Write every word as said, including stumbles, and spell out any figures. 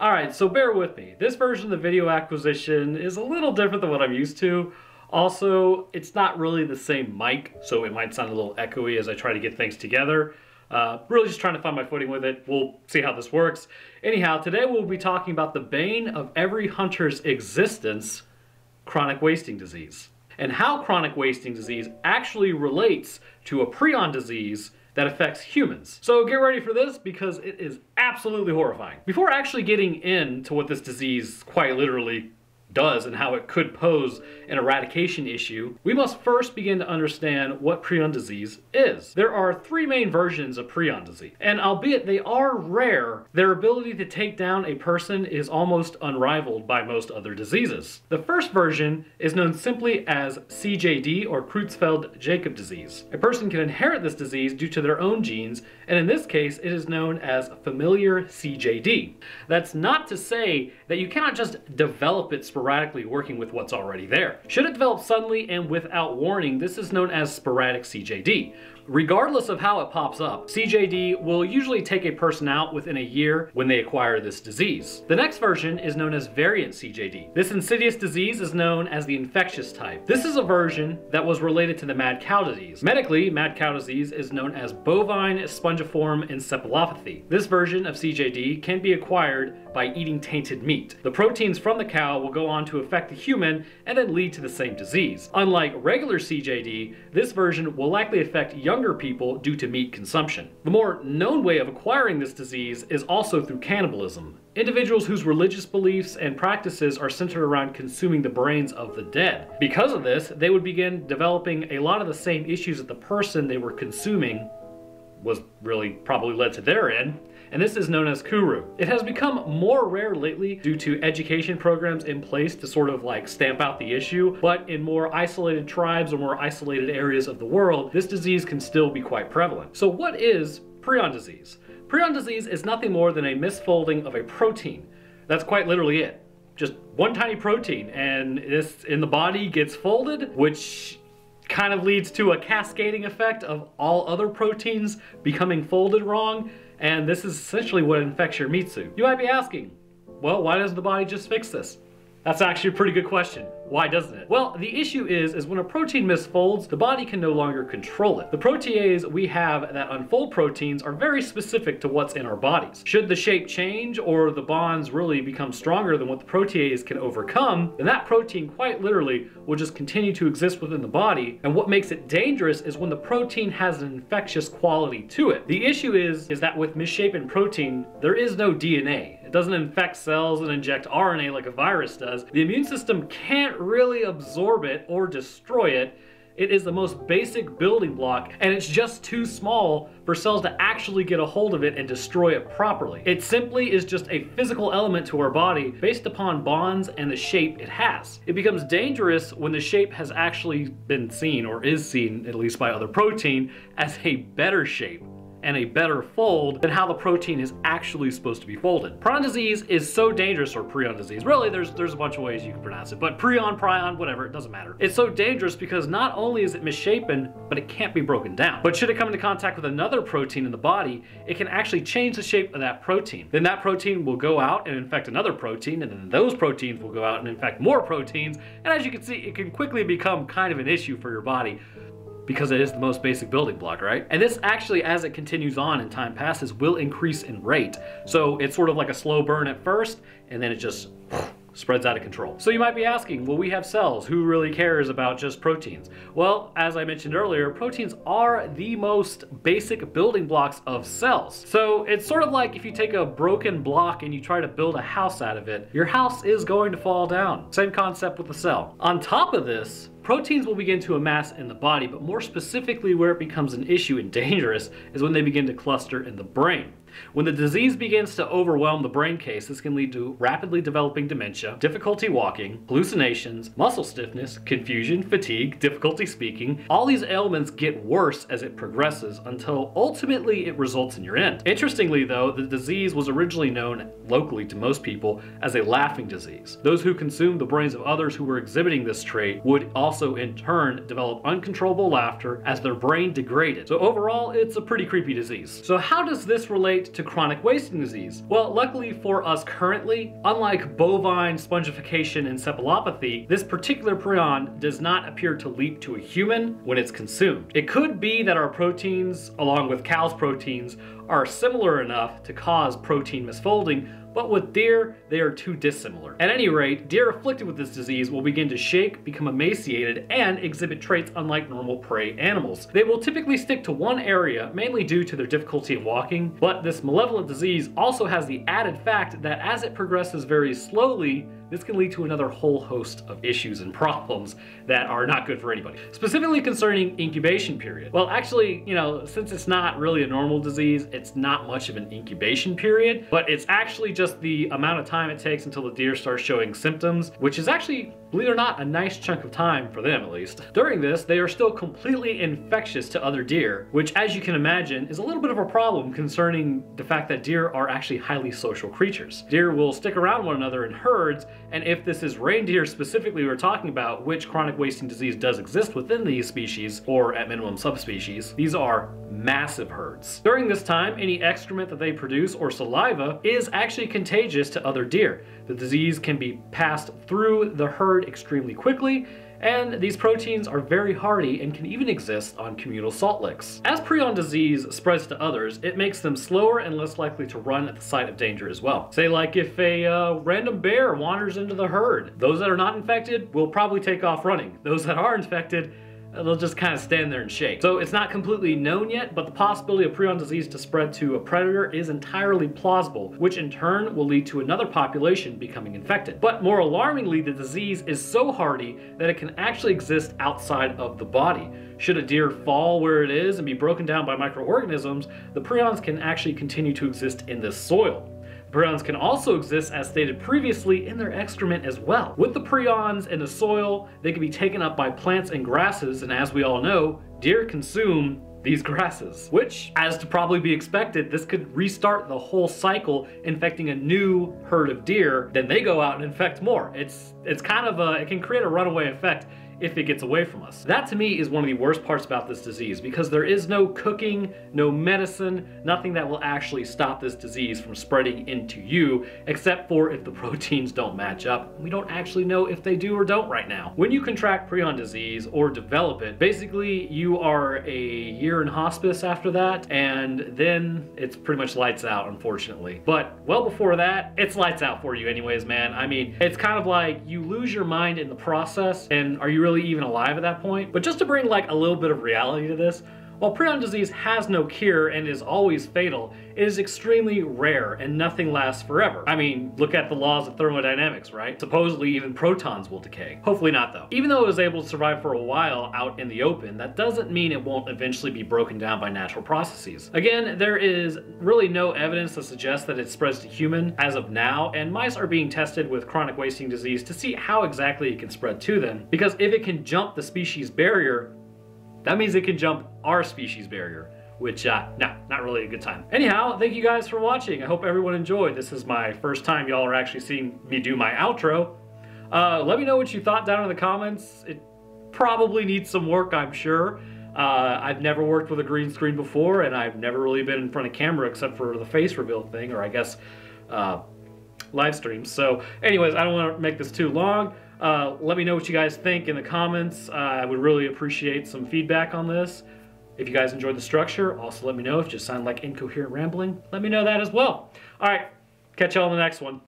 Alright, so bear with me. This version of the video acquisition is a little different than what I'm used to. Also, it's not really the same mic, so it might sound a little echoey as I try to get things together. Uh, really just trying to find my footing with it. We'll see how this works. Anyhow, today we'll be talking about the bane of every hunter's existence, chronic wasting disease, and how chronic wasting disease actually relates to a prion disease that affects humans. So get ready for this because it is absolutely horrifying. Before actually getting into what this disease quite literally does and how it could pose an eradication issue, we must first begin to understand what prion disease is. There are three main versions of prion disease, and albeit they are rare, their ability to take down a person is almost unrivaled by most other diseases. The first version is known simply as C J D, or Creutzfeldt-Jakob disease. A person can inherit this disease due to their own genes, and in this case it is known as familiar C J D. That's not to say that you cannot just develop it sporadically, working with what's already there. Should it develop suddenly and without warning, this is known as sporadic C J D. Regardless of how it pops up, C J D will usually take a person out within a year when they acquire this disease. The next version is known as variant C J D. This insidious disease is known as the infectious type. This is a version that was related to the mad cow disease. Medically, mad cow disease is known as bovine spongiform encephalopathy. This version of C J D can be acquired by eating tainted meat. The proteins from the cow will go on to affect the human and then lead to the same disease. Unlike regular C J D, this version will likely affect young people due to meat consumption. The more known way of acquiring this disease is also through cannibalism. Individuals whose religious beliefs and practices are centered around consuming the brains of the dead. Because of this, they would begin developing a lot of the same issues that the person they were consuming was really probably led to their end, and this is known as Kuru. It has become more rare lately due to education programs in place to sort of like stamp out the issue, but in more isolated tribes or more isolated areas of the world, this disease can still be quite prevalent. So what is prion disease? Prion disease is nothing more than a misfolding of a protein. That's quite literally it. Just one tiny protein, and this in the body gets folded, which kind of leads to a cascading effect of all other proteins becoming folded wrong, and this is essentially what infects your meat suit. You might be asking, well, why doesn't the body just fix this? That's actually a pretty good question. Why doesn't it? Well, the issue is, is when a protein misfolds, the body can no longer control it. The proteases we have that unfold proteins are very specific to what's in our bodies. Should the shape change or the bonds really become stronger than what the protease can overcome, then that protein quite literally will just continue to exist within the body. And what makes it dangerous is when the protein has an infectious quality to it. The issue is, is that with misshapen protein, there is no D N A. It doesn't infect cells and inject R N A like a virus does. The immune system can't really absorb it or destroy it. It is the most basic building block, and it's just too small for cells to actually get a hold of it and destroy it properly. It simply is just a physical element to our body based upon bonds and the shape it has. It becomes dangerous when the shape has actually been seen, or is seen at least by other protein, as a better shape and a better fold than how the protein is actually supposed to be folded. Prion disease is so dangerous, or prion disease, really there's there's a bunch of ways you can pronounce it, but prion, prion, whatever, it doesn't matter. It's so dangerous because not only is it misshapen, but it can't be broken down. But should it come into contact with another protein in the body, it can actually change the shape of that protein. Then that protein will go out and infect another protein, and then those proteins will go out and infect more proteins, and as you can see, it can quickly become kind of an issue for your body, because it is the most basic building block, right? And this actually, as it continues on and time passes, will increase in rate. So it's sort of like a slow burn at first, and then it just spreads out of control. So you might be asking, well, we have cells. Who really cares about just proteins? Well, as I mentioned earlier, proteins are the most basic building blocks of cells. So it's sort of like if you take a broken block and you try to build a house out of it, your house is going to fall down. Same concept with the cell. On top of this, proteins will begin to amass in the body, but more specifically where it becomes an issue and dangerous is when they begin to cluster in the brain. When the disease begins to overwhelm the brain case, this can lead to rapidly developing dementia, difficulty walking, hallucinations, muscle stiffness, confusion, fatigue, difficulty speaking. All these ailments get worse as it progresses until ultimately it results in your end. Interestingly though, the disease was originally known locally to most people as a laughing disease. Those who consumed the brains of others who were exhibiting this trait would also also in turn develop uncontrollable laughter as their brain degraded. So overall, it's a pretty creepy disease. So how does this relate to chronic wasting disease? Well, luckily for us currently, unlike bovine spongiform encephalopathy, this particular prion does not appear to leap to a human when it's consumed. It could be that our proteins, along with cow's proteins, are similar enough to cause protein misfolding, but with deer, they are too dissimilar. At any rate, deer afflicted with this disease will begin to shake, become emaciated, and exhibit traits unlike normal prey animals. They will typically stick to one area, mainly due to their difficulty in walking, but this malevolent disease also has the added fact that as it progresses very slowly, this can lead to another whole host of issues and problems that are not good for anybody. Specifically concerning incubation period. Well, actually, you know, since it's not really a normal disease, it's not much of an incubation period, but it's actually just the amount of time it takes until the deer starts showing symptoms, which is actually, believe it or not, a nice chunk of time for them at least. During this, they are still completely infectious to other deer, which as you can imagine is a little bit of a problem concerning the fact that deer are actually highly social creatures. Deer will stick around one another in herds, and if this is reindeer specifically we're talking about, which chronic wasting disease does exist within these species, or at minimum subspecies, these are massive herds. During this time, any excrement that they produce or saliva is actually contagious to other deer. The disease can be passed through the herd extremely quickly, and these proteins are very hardy and can even exist on communal salt licks. As prion disease spreads to others, it makes them slower and less likely to run at the sight of danger as well. Say like if a uh, random bear wanders into the herd, those that are not infected will probably take off running. Those that are infected, they'll just kind of stand there and shake. So it's not completely known yet, but the possibility of prion disease to spread to a predator is entirely plausible, which in turn will lead to another population becoming infected. But more alarmingly, the disease is so hardy that it can actually exist outside of the body. Should a deer fall where it is and be broken down by microorganisms, the prions can actually continue to exist in this soil. Prions can also exist, as stated previously, in their excrement as well. With the prions in the soil, they can be taken up by plants and grasses, and as we all know, deer consume these grasses, which, as to probably be expected, this could restart the whole cycle, infecting a new herd of deer, then they go out and infect more. It's, it's kind of a, it can create a runaway effect if it gets away from us. That to me is one of the worst parts about this disease, because there is no cooking, no medicine, nothing that will actually stop this disease from spreading into you, except for if the proteins don't match up. We don't actually know if they do or don't right now. When you contract prion disease or develop it, basically you are a year in hospice after that, and then it's pretty much lights out, unfortunately. But well before that, it's lights out for you anyways, man. I mean, it's kind of like you lose your mind in the process, and are you really even alive at that point? But just to bring like a little bit of reality to this, while prion disease has no cure and is always fatal, it is extremely rare and nothing lasts forever. I mean, look at the laws of thermodynamics, right? Supposedly even protons will decay. Hopefully not though. Even though it was able to survive for a while out in the open, that doesn't mean it won't eventually be broken down by natural processes. Again, there is really no evidence to suggest that it spreads to human as of now, and mice are being tested with chronic wasting disease to see how exactly it can spread to them, because if it can jump the species barrier, that means it can jump our species barrier, which, uh, no, not really a good time. Anyhow, thank you guys for watching. I hope everyone enjoyed. This is my first time y'all are actually seeing me do my outro. Uh, let me know what you thought down in the comments. It probably needs some work, I'm sure. Uh, I've never worked with a green screen before, and I've never really been in front of camera except for the face reveal thing, or I guess uh, live streams. So anyways, I don't want to make this too long. Uh, let me know what you guys think in the comments. Uh, I would really appreciate some feedback on this. If you guys enjoyed the structure, also let me know. If you just sound like incoherent rambling, let me know that as well. All right, catch y'all in the next one.